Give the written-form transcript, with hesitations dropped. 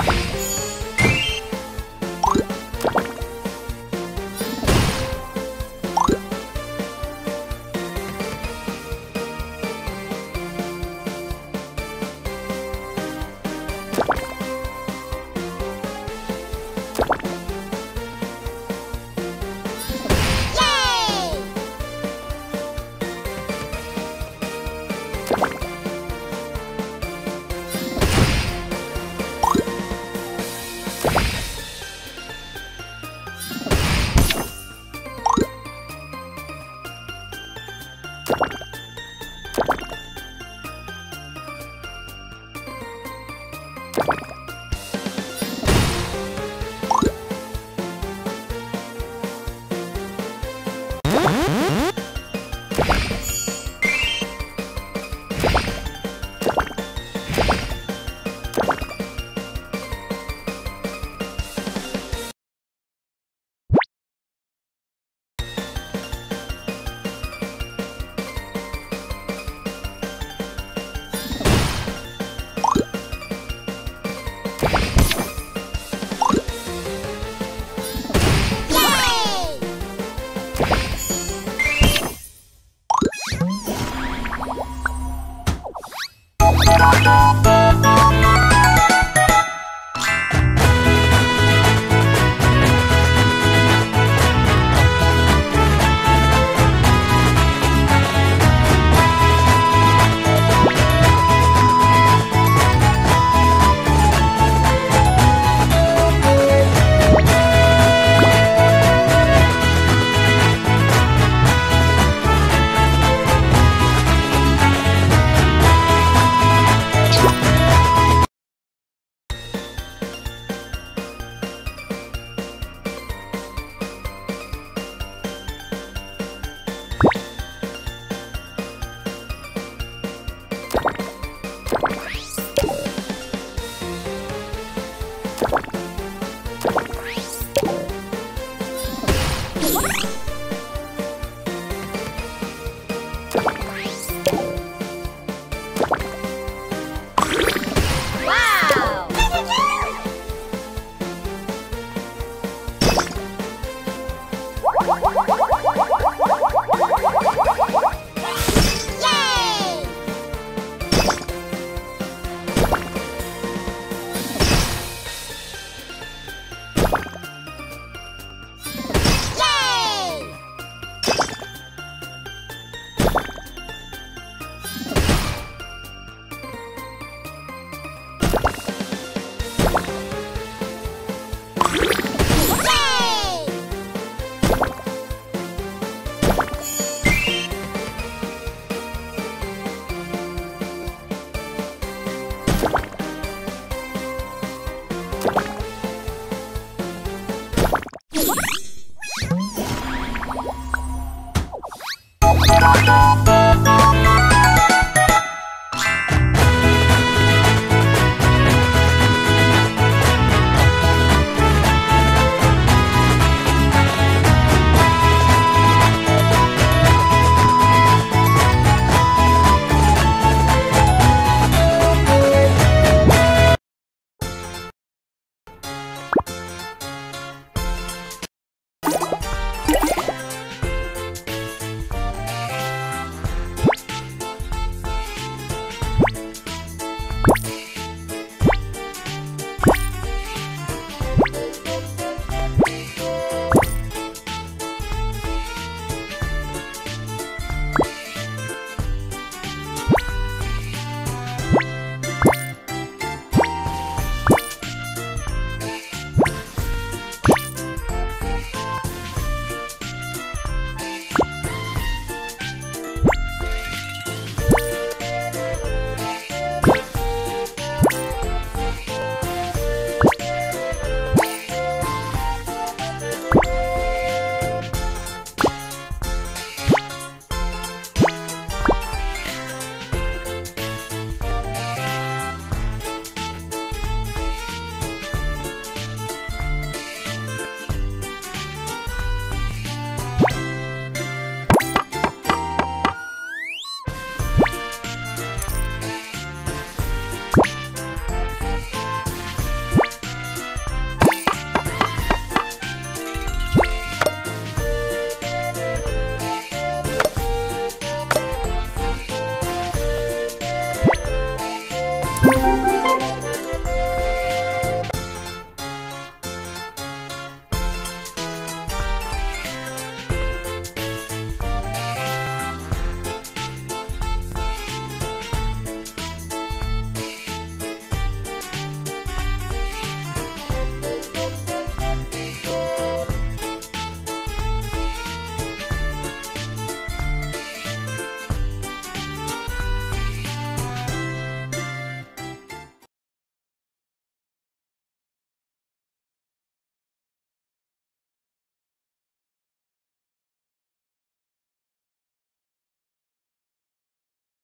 What?